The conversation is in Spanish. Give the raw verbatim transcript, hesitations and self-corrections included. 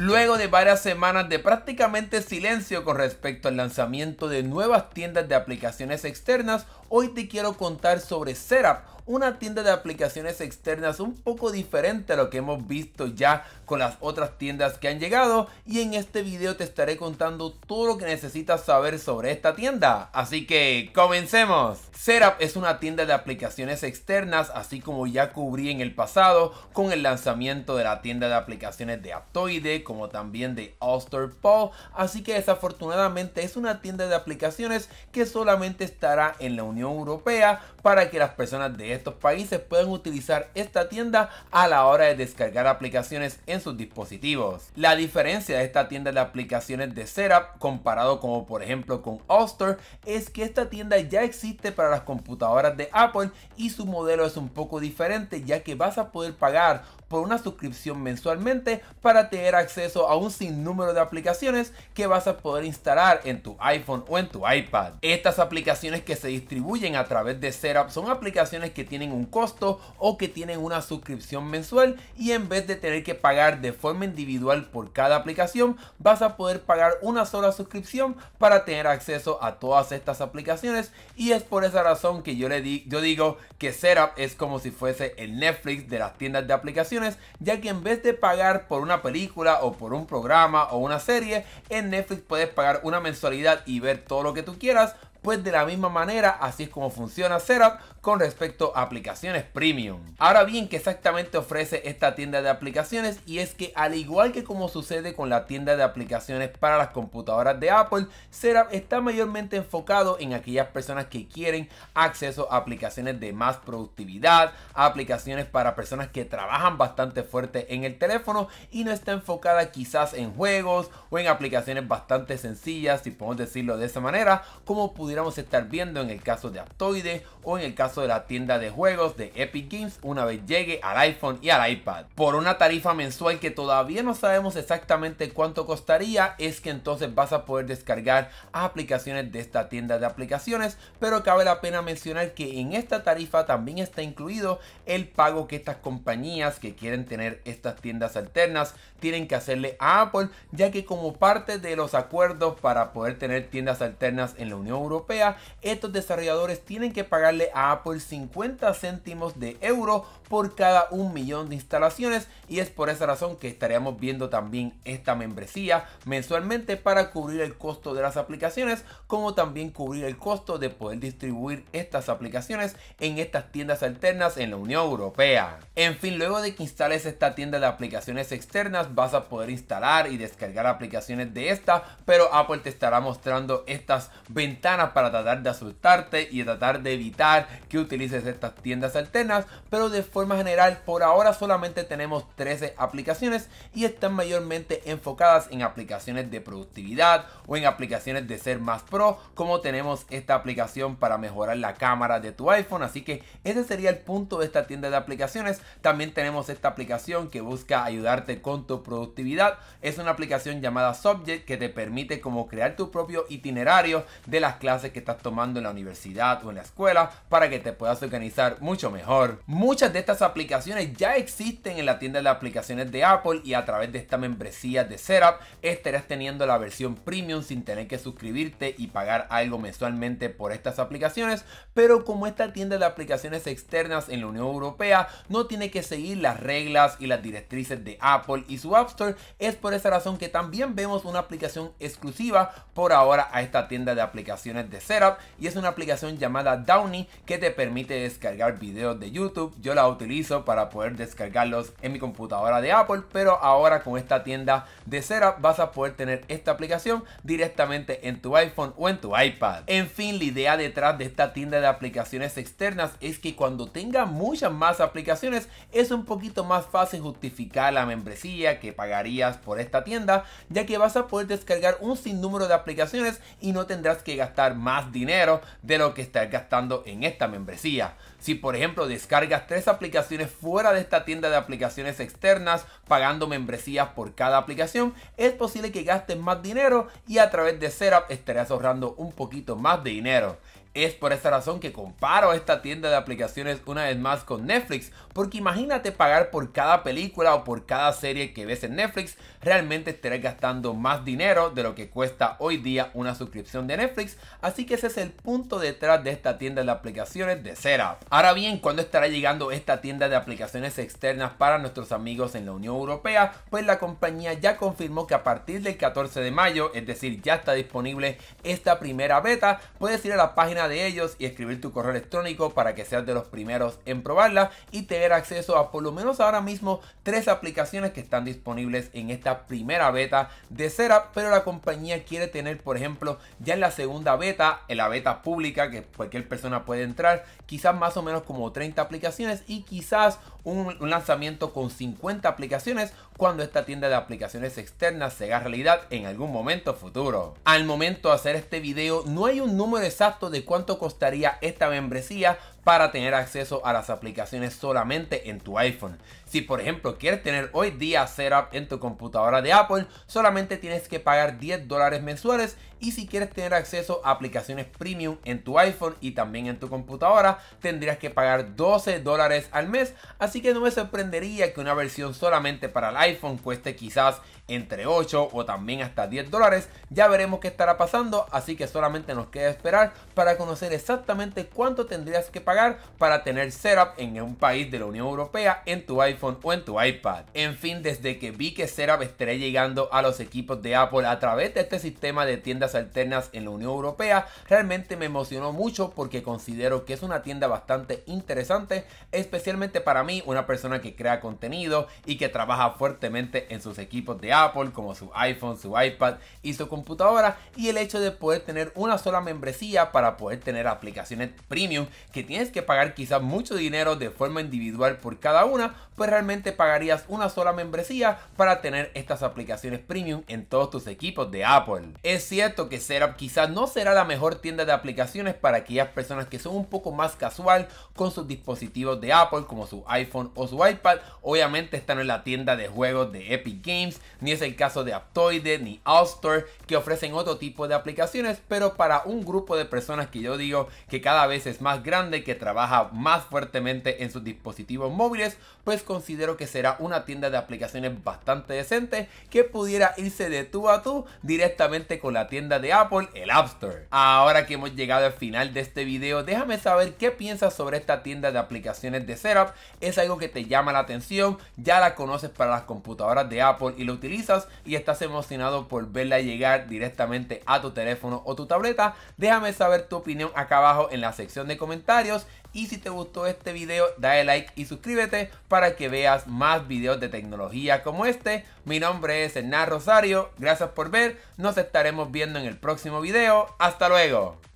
luego de varias semanas de prácticamente silencio con respecto al lanzamiento de nuevas tiendas de aplicaciones externas, hoy te quiero contar sobre SetApp, una tienda de aplicaciones externas un poco diferente a lo que hemos visto ya con las otras tiendas que han llegado, y en este video te estaré contando todo lo que necesitas saber sobre esta tienda. Así que comencemos. SetApp es una tienda de aplicaciones externas, así como ya cubrí en el pasado con el lanzamiento de la tienda de aplicaciones de Aptoide, como también de AltStore P A L, así que desafortunadamente es una tienda de aplicaciones que solamente estará en la Unión Europea para que las personas de estos países puedan utilizar esta tienda a la hora de descargar aplicaciones en sus dispositivos. La diferencia de esta tienda de aplicaciones de SetApp comparado como por ejemplo con AltStore es que esta tienda ya existe para las computadoras de Apple y su modelo es un poco diferente, ya que vas a poder pagar por una suscripción mensualmente para tener acceso a un sinnúmero de aplicaciones que vas a poder instalar en tu iPhone o en tu iPad. Estas aplicaciones que se distribuyen a través de SetApp son aplicaciones que que tienen un costo o que tienen una suscripción mensual, y en vez de tener que pagar de forma individual por cada aplicación, vas a poder pagar una sola suscripción para tener acceso a todas estas aplicaciones, y es por esa razón que yo le di, yo digo que SetApp es como si fuese el Netflix de las tiendas de aplicaciones, ya que en vez de pagar por una película o por un programa o una serie, en Netflix puedes pagar una mensualidad y ver todo lo que tú quieras. Pues de la misma manera, así es como funciona SetApp con respecto a aplicaciones premium. Ahora bien, ¿qué exactamente ofrece esta tienda de aplicaciones? Y es que al igual que como sucede con la tienda de aplicaciones para las computadoras de Apple, SetApp está mayormente enfocado en aquellas personas que quieren acceso a aplicaciones de más productividad, a aplicaciones para personas que trabajan bastante fuerte en el teléfono, y no está enfocada quizás en juegos o en aplicaciones bastante sencillas, si podemos decirlo de esa manera, como pudiera pudiéramos estar viendo en el caso de Aptoide o en el caso de la tienda de juegos de Epic Games una vez llegue al iPhone y al iPad. Por una tarifa mensual que todavía no sabemos exactamente cuánto costaría, es que entonces vas a poder descargar aplicaciones de esta tienda de aplicaciones, pero cabe la pena mencionar que en esta tarifa también está incluido el pago que estas compañías que quieren tener estas tiendas alternas tienen que hacerle a Apple, ya que como parte de los acuerdos para poder tener tiendas alternas en la Unión Europea Europea, estos desarrolladores tienen que pagarle a Apple cincuenta céntimos de euro por cada un millón de instalaciones, y es por esa razón que estaríamos viendo también esta membresía mensualmente para cubrir el costo de las aplicaciones, como también cubrir el costo de poder distribuir estas aplicaciones en estas tiendas alternas en la Unión Europea. En fin, luego de que instales esta tienda de aplicaciones externas, vas a poder instalar y descargar aplicaciones de esta, pero Apple te estará mostrando estas ventanas para tratar de asustarte y tratar de evitar que utilices estas tiendas alternas, pero de forma general por ahora solamente tenemos trece aplicaciones y están mayormente enfocadas en aplicaciones de productividad o en aplicaciones de ser más pro, como tenemos esta aplicación para mejorar la cámara de tu iPhone, así que ese sería el punto de esta tienda de aplicaciones. También tenemos esta aplicación que busca ayudarte con tu productividad, es una aplicación llamada Subject que te permite como crear tu propio itinerario de las clases que estás tomando en la universidad o en la escuela para que te puedas organizar mucho mejor. Muchas de estas aplicaciones ya existen en la tienda de aplicaciones de Apple, y a través de esta membresía de SetApp estarás teniendo la versión premium sin tener que suscribirte y pagar algo mensualmente por estas aplicaciones, pero como esta tienda de aplicaciones externas en la Unión Europea no tiene que seguir las reglas y las directrices de Apple y su App Store, es por esa razón que también vemos una aplicación exclusiva por ahora a esta tienda de aplicaciones de SetApp, y es una aplicación llamada Downie que te permite descargar videos de YouTube. Yo la utilizo para poder descargarlos en mi computadora de Apple, pero ahora con esta tienda de SetApp vas a poder tener esta aplicación directamente en tu iPhone o en tu iPad. En fin, la idea detrás de esta tienda de aplicaciones externas es que cuando tenga muchas más aplicaciones es un poquito más fácil justificar la membresía que pagarías por esta tienda, ya que vas a poder descargar un sinnúmero de aplicaciones y no tendrás que gastar más dinero de lo que estás gastando en esta membresía. Si por ejemplo descargas tres aplicaciones fuera de esta tienda de aplicaciones externas pagando membresías por cada aplicación, es posible que gastes más dinero, y a través de SetApp estarás ahorrando un poquito más de dinero. Es por esta razón que comparo esta tienda de aplicaciones una vez más con Netflix, porque imagínate pagar por cada película o por cada serie que ves en Netflix. Realmente estarás gastando más dinero de lo que cuesta hoy día una suscripción de Netflix, así que ese es el punto detrás de esta tienda de aplicaciones de SetApp. Ahora bien, ¿cuándo estará llegando esta tienda de aplicaciones externas para nuestros amigos en la Unión Europea? Pues la compañía ya confirmó que a partir del catorce de mayo, es decir, ya está disponible esta primera beta. Puedes ir a la página de ellos y escribir tu correo electrónico para que seas de los primeros en probarla y tener acceso a por lo menos ahora mismo tres aplicaciones que están disponibles en esta primera beta de SetApp, pero la compañía quiere tener, por ejemplo, ya en la segunda beta, en la beta pública que cualquier persona puede entrar, quizás más o menos como treinta aplicaciones y quizás un, un lanzamiento con cincuenta aplicaciones cuando esta tienda de aplicaciones externas se haga realidad en algún momento futuro. Al momento de hacer este video no hay un número exacto de cuánto ¿Cuánto costaría esta membresía para tener acceso a las aplicaciones solamente en tu iPhone? Si por ejemplo quieres tener hoy día SetApp en tu computadora de Apple, solamente tienes que pagar diez dólares mensuales, y si quieres tener acceso a aplicaciones premium en tu iPhone y también en tu computadora, tendrías que pagar doce dólares al mes, así que no me sorprendería que una versión solamente para el iPhone cueste quizás entre ocho o también hasta diez dólares. Ya veremos qué estará pasando, así que solamente nos queda esperar para conocer exactamente cuánto tendrías que pagar para tener SetApp en un país de la Unión Europea en tu iPhone o en tu iPad. En fin, desde que vi que SetApp estará llegando a los equipos de Apple a través de este sistema de tiendas alternas en la Unión Europea, realmente me emocionó mucho porque considero que es una tienda bastante interesante, especialmente para mí, una persona que crea contenido y que trabaja fuertemente en sus equipos de Apple como su iPhone, su iPad y su computadora, y el hecho de poder tener una sola membresía para poder tener aplicaciones premium que tienen que pagar quizás mucho dinero de forma individual por cada una, pues realmente pagarías una sola membresía para tener estas aplicaciones premium en todos tus equipos de Apple. Es cierto que SetApp quizás no será la mejor tienda de aplicaciones para aquellas personas que son un poco más casual con sus dispositivos de Apple como su iPhone o su iPad. Obviamente esta no es la tienda de juegos de Epic Games, ni es el caso de Aptoide ni AltStore, que ofrecen otro tipo de aplicaciones, pero para un grupo de personas que yo digo que cada vez es más grande, que que trabaja más fuertemente en sus dispositivos móviles, pues considero que será una tienda de aplicaciones bastante decente que pudiera irse de tú a tú directamente con la tienda de Apple, el App Store. Ahora que hemos llegado al final de este video, déjame saber qué piensas sobre esta tienda de aplicaciones de SetApp. ¿Es algo que te llama la atención? ¿Ya la conoces para las computadoras de Apple y la utilizas y estás emocionado por verla llegar directamente a tu teléfono o tu tableta? Déjame saber tu opinión acá abajo en la sección de comentarios. Y si te gustó este video, dale like y suscríbete para que veas más videos de tecnología como este. Mi nombre es Enna Rosario, gracias por ver, nos estaremos viendo en el próximo video. ¡Hasta luego!